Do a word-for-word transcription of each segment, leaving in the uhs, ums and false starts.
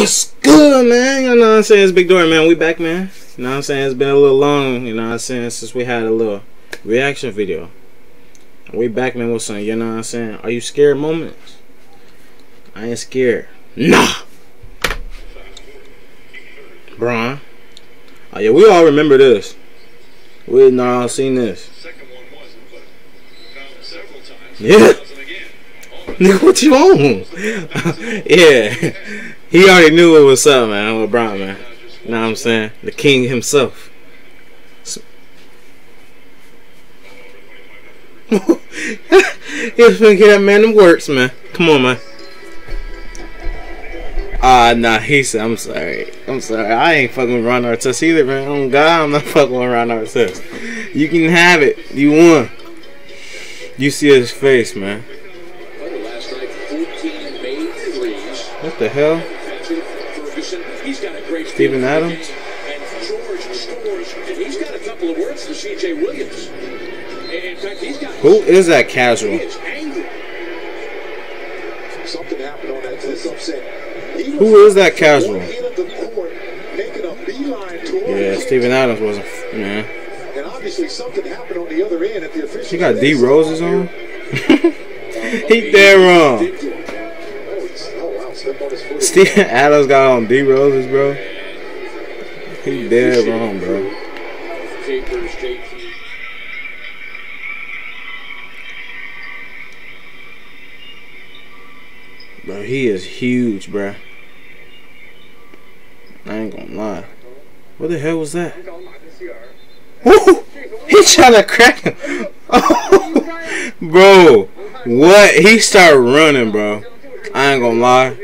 What's good, man? You know what I'm saying? It's Big Dor, man. We back, man. You know what I'm saying? It's been a little long, you know what I'm saying, since we had a little reaction video. We back, man, with something, you know what I'm saying? Are you scared moments? I ain't scared. Nah! Bron. Oh, yeah, we all remember this. We had not all seen this. Yeah. Nigga, what you on? Yeah. He already knew what was up, man. I'm with Bron, man. You know what I'm saying? The king himself. So he was finna get that man them works, man. Come on, man. Ah, uh, nah, he said, I'm sorry. I'm sorry. I ain't fucking with Ron Artest either, man. Oh, God, I'm not fucking with Ron Artest. You can have it. You won. You see his face, man. What the hell? Steven Adams? And George scores, and he's got a couple of words for C J Williams. In fact, he's got. Who is that casual? He is angry. Something happened on that this upset. He Who is that casual? Court, a yeah, Steven Adams wasn't, man. And obviously something happened on the other end at the official. She got D Roses on. He dead wrong. Steven Adams got on D Roses, bro. He dead wrong, bro. Bro, he is huge, bro. I ain't gonna lie. What the hell was that? Woo! He trying to crack him. Oh, bro, what? He started running, bro. I ain't gonna lie.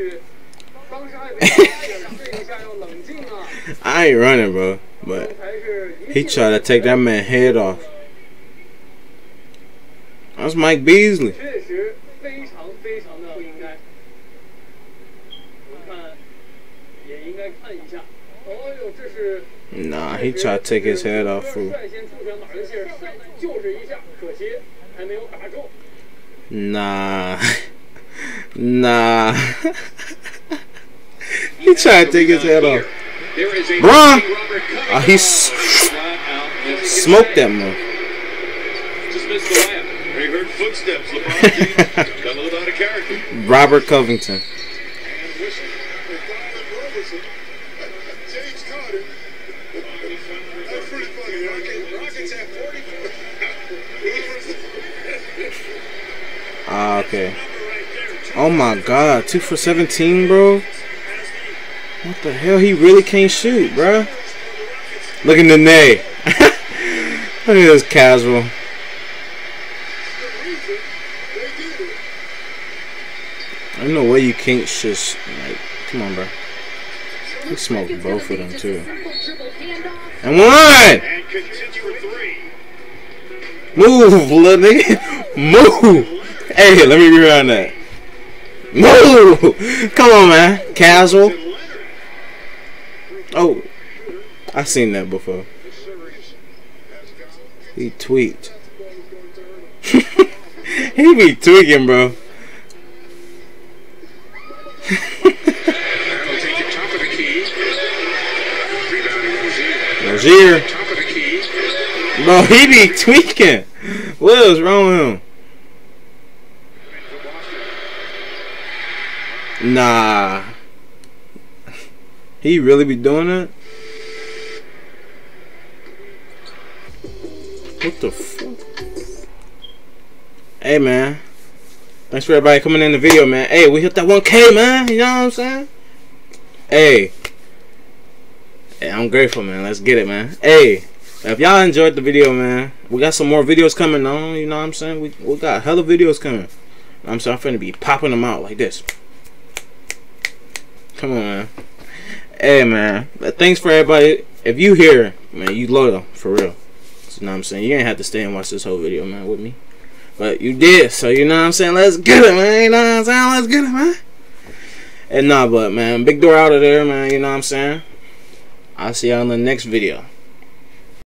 I ain't running, bro, but he tried to take that man's head off. That's Mike Beasley. Nah, he tried to take his head off, fool. Nah. Nah. He tried to take his head off. Bron! Oh, he smoked that move. Robert Covington. Ah, okay. Oh my God, two for seventeen, bro. What the hell? He really can't shoot, bro. Look at Nene. Look at this casual. I don't know why you can't just, like, come on, bro. He smoked both of them too. And one. Move, little nigga. Move. Hey, let me rewind that. Move. Come on, man. Casual. Oh, I seen that before. He tweaked. He be tweaking, bro. Rozier. Bro, he be tweaking. What is wrong with him? Nah. He really be doing that? What the fuck? Hey, man. Thanks for everybody coming in the video, man. Hey, we hit that one K, man. You know what I'm saying? Hey. Hey, I'm grateful, man. Let's get it, man. Hey. If y'all enjoyed the video, man, we got some more videos coming on. You know what I'm saying? We, we got hella videos coming. I'm sorry, I'm finna be popping them out like this. Come on, man. Hey, man, thanks for everybody. If you here, man, you loyal, for real. So, you know what I'm saying? You ain't have to stay and watch this whole video, man, with me. But you did, so you know what I'm saying? Let's get it, man. You know what I'm saying? Let's get it, man. And nah, but, man, Big Dor out of there, man. You know what I'm saying? I'll see y'all in the next video.